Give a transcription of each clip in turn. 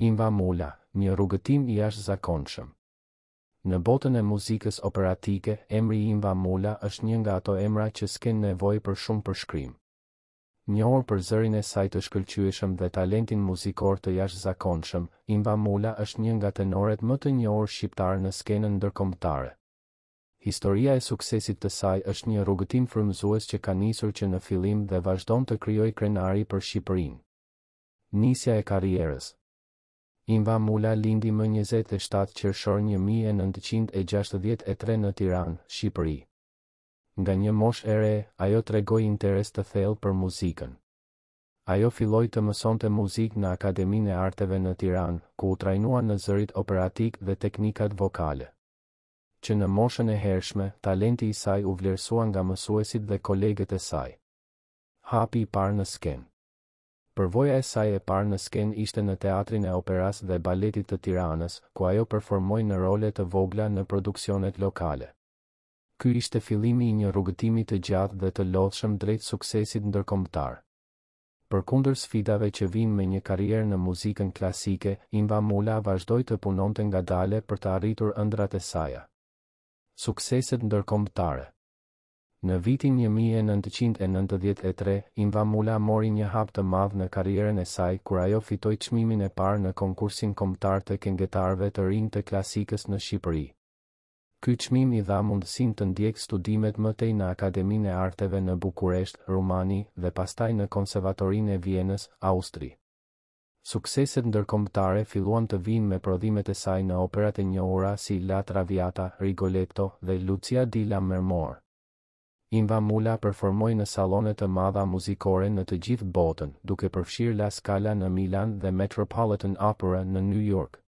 Inva Mula, një rrugëtim I jashtëzakonshëm. Në botën e muzikës operatike, emri Inva Mula është një nga ato emra që s'ken nevojë për shumë përshkrim. Njohur për zërin e saj të shkëlqyeshëm dhe talentin muzikor të jashtëzakonshëm, Inva Mula është një nga tenoret më të njohur shqiptar në skenën ndërkombëtare. Historia e suksesit të saj është një rrugëtim frymëzues që ka nisur që në fillim dhe vazhdon të krijojë krenari për Shqipërinë. Nisja e karrierës. Inva Mula lindi më 27 qershor 1963 në Tiranë, Shqipëri. Nga një moshë e re, ajo tregoi interes të thellë për muzikën. Ajo filloi të mësonte muzikë në Akademinë e Arteve në Tiranë, ku u trajnua në zërit operatik dhe teknikat vokale. Që në moshën e hershme, talenti I saj u vlerësua nga mësuesit dhe kolegët e saj. Hapi I parë në skenë. Përvoja e saj e parë në skenë ishte në Teatrin e Operas dhe Baletit të Tiranës, ku ajo performoi në role të vogla në produksionet lokale. Ky ishte fillimi I një rrugëtimi të gjatë dhe të lodhshëm drejt suksesit ndërkombëtar. Përkundër sfidave që vinë me një karrierë në muzikën klasike, Inva Mula vazhdoi të punonte ngadalë për të arritur ëndrat e saj. Sukseset ndërkombëtare. Në vitin 1993, Inva Mula mori një hap të madh në karrierën e saj kur ajo fitoi çmimin e parë në konkursin kombëtar të këngëtarëve të rinj të klasikës në Shqipëri. Ky çmim I dha mundësinë të ndjek studimet më tej në Akademinë e Arteve në Bukuresht, Rumani dhe pastaj në Konservatorinë e Vienës, Austri. Sukseset ndërkombëtare filluan të vinë me prodhimet e saj në operat e njohura si La Traviata, Rigoletto dhe Lucia di Lammermoor. Inva Mula performoi në sallone të madha muzikore në të gjithë botën, duke përfshirë La Scala në Milan dhe Metropolitan Opera në New York.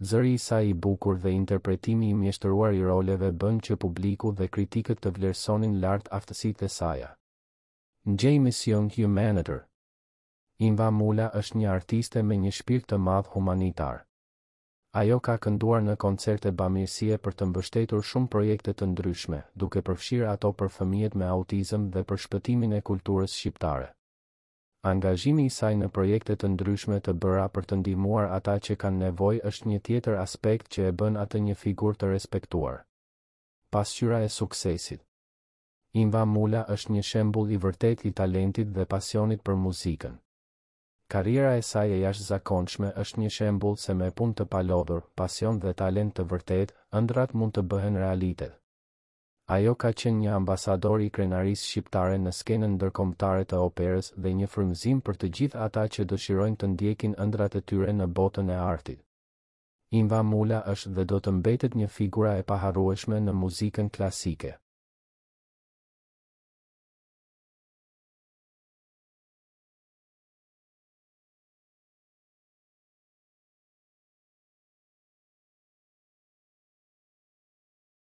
Zëri I saj I bukur dhe interpretimi I mjeshtruar I roleve bën që publiku dhe kritikët të vlerësonin lart aftësitë e saj. Ndjej mision humanitar. Inva Mula është një artiste me një shpirt të madh humanitar. Ajo ka kënduar në koncerte bamirësie për të mbështetur shumë projekte të ndryshme, duke përfshirë ato për fëmijët me autizëm dhe për shpëtimin e kulturës shqiptare. Angazhimi I saj në projekte të ndryshme të bëra për të ndihmuar ata që kanë nevojë është një tjetër aspekt që e bën atë një figurë të respektuar. Pasqyra e suksesit. Inva Mula është një shembull I vërtetë I talentit dhe pasionit për muzikën. Karriera e saj e jashtëzakonshme është një shembull se me punë të palodhur, pasion dhe talent të vërtetë, ëndrat mund të bëhen realitet. Ajo ka qenë një ambasador I krenarisë shqiptare në skenën ndërkombëtare të operës dhe një frymëzim për të gjithë ata që dëshirojnë të ndjekin ëndrat e tyre në botën e artit. Inva Mula është dhe do të mbetet një figura e paharrueshme në muzikën klasike.